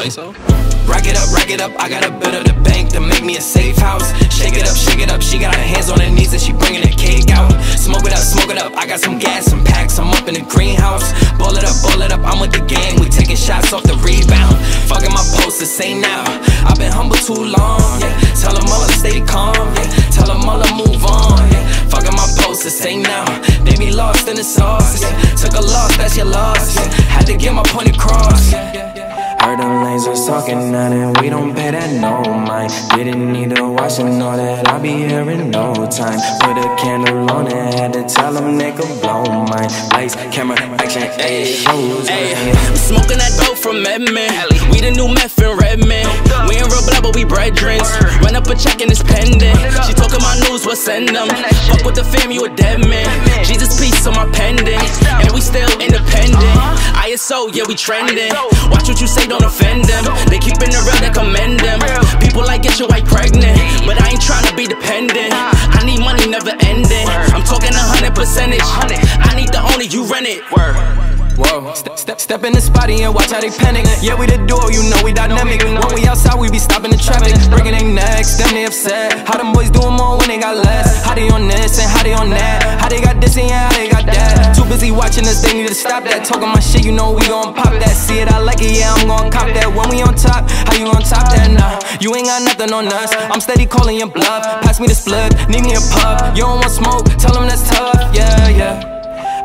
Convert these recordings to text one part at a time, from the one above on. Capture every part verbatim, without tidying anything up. think so? Rack it up, rack it up, I got a bit of the bank to make me a safe house. Shake it up, shake it up, she got her hands on her knees and she bringing the cake out. Smoke it up, smoke it up, I got some gas, some packs, I'm up in the greenhouse. Ball it up, ball it up, I'm with the gang, we taking shots off the rebound. Fucking my post, this ain't now, I've been humble too long, yeah. Tell them all I stay calm, yeah. Tell them all I move on, yeah. Fucking my post, this ain't now, they be lost in the sauce, yeah. Took a loss, that's your loss, yeah. Had to get my point across, yeah. Heard them lasers talking now and we don't pay that no mind. Didn't need to watch and all that, I'll be here in no time. Put a candle on it, had to tell them they could blow mine. Lights, camera, action, ayy, ayy. I'm smoking that dope from Medman. We the new meth and Redman. We ain't real blood, but we brethren. Run up a check and it's pending. She talking my news, we'll send them. Fuck with the fam, you a dead man. Jesus, peace on my pendant. And we still independent. I S O, yeah, we trending. Watch what you say, don't offend them. They keepin' it real, they commend them. People like get your wife pregnant, but I ain't tryna be dependent. I need money, never ending. I'm talking a hundred percentage. I need the owner, you rent it. Whoa. Step, step, step in the spotty and watch how they panic. Yeah, we the duo, you know we dynamic. When we outside, we be stopping the traffic. Breaking they necks, then they upset. How them boys do more when they got less. How they on this and how they on that. How they got this and how they got that. Too busy watching us, they need to stop that. Talking my shit, you know we gon' pop that. See it, I like it, yeah, I'm gon' cop that. When we on top, how you gon' top that? Nah, you ain't got nothing on us. I'm steady calling your bluff. Pass me the split, need me a puff. You don't want smoke, tell them that's tough, yeah, yeah.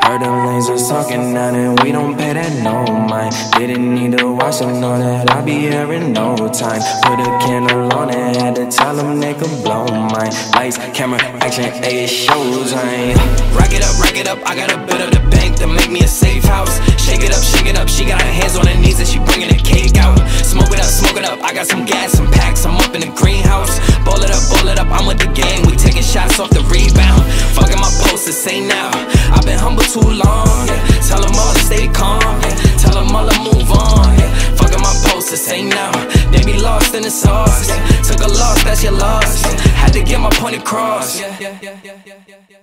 Heard them lasers talking now and we don't pay that no mind. Didn't need to watch them know that I'll be here in no time. Put a candle on it, had to tell them they could blow mine. Lights, camera, action, ayy, showtime. Rack it up, rack it up, I got a bit of the bank to make me a safe house. Shake it up, shake it up, she got her hands on her knees and she bringing the cake out. Smoke it up, smoke it up, I got some gas, some packs, I'm up in the greenhouse. Ball it up, ball it up, I'm with the gang, we taking shots off the rebound. Fucking my post, this ain't now, I've been humble too long, yeah. Tell them all to stay calm, yeah. Tell them all to move on, yeah. Fucking my post, this ain't now, they be lost in the sauce, yeah. Took a loss, that's your loss, yeah. Had to get my point across, yeah.